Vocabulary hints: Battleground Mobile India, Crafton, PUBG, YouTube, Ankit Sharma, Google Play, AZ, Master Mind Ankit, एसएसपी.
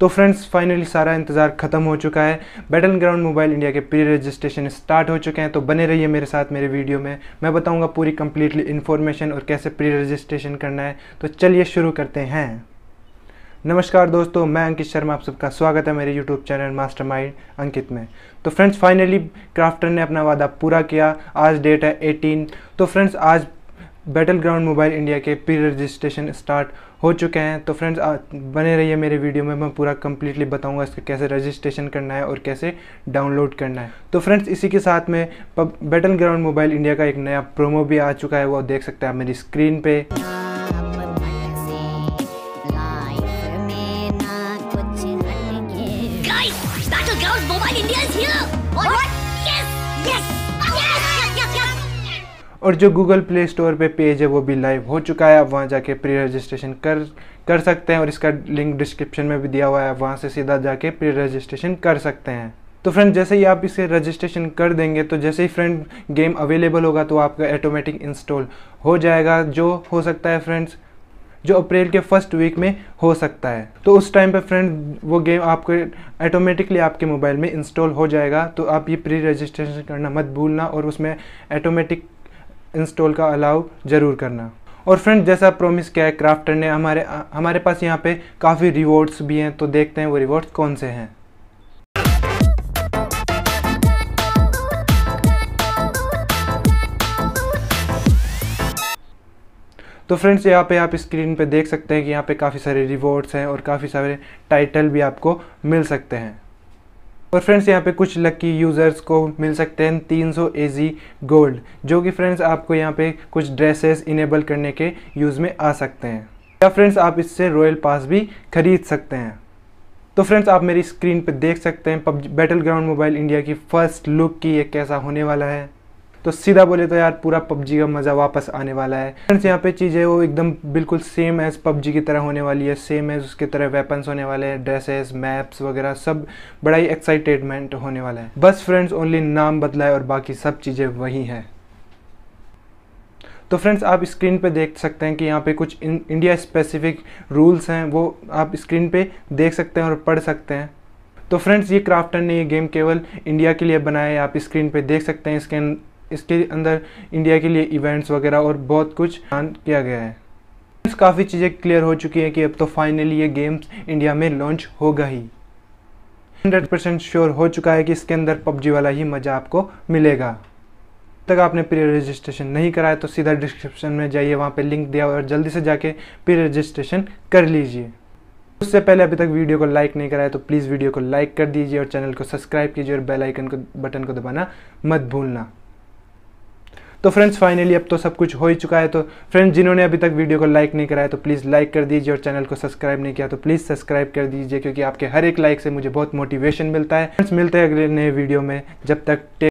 तो friends finally सारा इंतज़ार ख़त्म हो चुका है। बैटल ग्राउंड मोबाइल इंडिया के प्री रजिस्ट्रेशन स्टार्ट हो चुके हैं, तो बने रहिए मेरे साथ मेरे वीडियो में। मैं बताऊंगा पूरी कंप्लीटली इन्फॉर्मेशन और कैसे प्री रजिस्ट्रेशन करना है। तो चलिए शुरू करते हैं। नमस्कार दोस्तों, मैं अंकित शर्मा, आप सबका स्वागत है मेरे YouTube channel master mind Ankit में। तो फ्रेंड्स फाइनली क्राफ्टन ने अपना वादा पूरा किया। आज डेट है 18। तो फ्रेंड्स आज बैटल ग्राउंड मोबाइल इंडिया के प्री रजिस्ट्रेशन स्टार्ट हो चुके हैं। तो फ्रेंड्स बने रहिए मेरे वीडियो में, मैं पूरा कंप्लीटली बताऊंगा इसका कैसे रजिस्ट्रेशन करना है और कैसे डाउनलोड करना है। तो फ्रेंड्स इसी के साथ में बैटल ग्राउंड मोबाइल इंडिया का एक नया प्रोमो भी आ चुका है, वो देख सकते हैं आप मेरी स्क्रीन पे। और जो गूगल प्ले स्टोर पे पेज है वो भी लाइव हो चुका है, आप वहाँ जाके प्री रजिस्ट्रेशन कर सकते हैं। और इसका लिंक डिस्क्रिप्शन में भी दिया हुआ है, आप वहाँ से सीधा जाके प्री रजिस्ट्रेशन कर सकते हैं। तो फ्रेंड जैसे ही आप इसे रजिस्ट्रेशन कर देंगे, तो जैसे ही फ्रेंड गेम अवेलेबल होगा तो आपका ऑटोमेटिक इंस्टॉल हो जाएगा, जो हो सकता है फ्रेंड्स जो अप्रैल के फर्स्ट वीक में हो सकता है। तो उस टाइम पे फ्रेंड वो गेम आपको ऑटोमेटिकली आपके मोबाइल में इंस्टॉल हो जाएगा। तो आप ये प्री रजिस्ट्रेशन करना मत भूलना और उसमें ऑटोमेटिक इंस्टॉल का अलाउ ज़रूर करना। और फ्रेंड जैसा प्रॉमिस किया है क्राफ्टन ने, हमारे पास यहाँ पे काफ़ी रिवॉर्ड्स भी हैं, तो देखते हैं वो रिवॉर्ड्स कौन से हैं। तो फ्रेंड्स यहाँ पे आप स्क्रीन पे देख सकते हैं कि यहाँ पे काफ़ी सारे रिवॉर्ड्स हैं और काफ़ी सारे टाइटल भी आपको मिल सकते हैं। और फ्रेंड्स यहाँ पे कुछ लकी यूज़र्स को मिल सकते हैं 300 AZ गोल्ड, जो कि फ्रेंड्स आपको यहाँ पे कुछ ड्रेसेस इनेबल करने के यूज़ में आ सकते हैं, या फ्रेंड्स आप इससे रॉयल पास भी खरीद सकते हैं। तो फ्रेंड्स आप मेरी स्क्रीन पे देख सकते हैं PUBG battle ground mobile India की फर्स्ट लुक की ये कैसा होने वाला है। तो सीधा बोले तो यार पूरा पबजी का मज़ा वापस आने वाला है। फ्रेंड्स यहाँ पे चीज़ें वो एकदम बिल्कुल सेम एज पबजी की तरह होने वाली है, सेम एज उसके तरह वेपन्स होने वाले हैं, ड्रेसेस, मैप्स वगैरह सब बड़ा ही एक्साइटेडमेंट होने वाला है। बस फ्रेंड्स ओनली नाम बदला है और बाकी सब चीज़ें वही हैं। तो फ्रेंड्स आप स्क्रीन पे देख सकते हैं कि यहाँ पे कुछ इंडिया स्पेसिफिक रूल्स हैं, वो आप स्क्रीन पर देख सकते हैं और पढ़ सकते हैं। तो फ्रेंड्स ये क्राफ्टन ने ये गेम केवल इंडिया के लिए बनाया है, आप स्क्रीन पर देख सकते हैं। इसके अंदर इंडिया के लिए इवेंट्स वगैरह और बहुत कुछ प्लान किया गया है। काफ़ी चीज़ें क्लियर हो चुकी हैं कि अब तो फाइनली ये गेम्स इंडिया में लॉन्च होगा ही। 100% श्योर हो चुका है कि इसके अंदर पबजी वाला ही मज़ा आपको मिलेगा। तक आपने प्री रजिस्ट्रेशन नहीं कराया तो सीधा डिस्क्रिप्शन में जाइए, वहाँ पर लिंक दिया और जल्दी से जाके प्री रजिस्ट्रेशन कर लीजिए। उससे पहले अभी तक वीडियो को लाइक नहीं कराया तो प्लीज़ वीडियो को लाइक कर दीजिए और चैनल को सब्सक्राइब कीजिए और बेल आइकन को बटन को दबाना मत भूलना। तो फ्रेंड्स फाइनली अब तो सब कुछ हो ही चुका है। तो फ्रेंड्स जिन्होंने अभी तक वीडियो को लाइक नहीं कराया तो प्लीज़ लाइक कर दीजिए और चैनल को सब्सक्राइब नहीं किया तो प्लीज़ सब्सक्राइब कर दीजिए, क्योंकि आपके हर एक लाइक से मुझे बहुत मोटिवेशन मिलता है। फ्रेंड्स मिलते हैं अगले नए वीडियो में, जब तक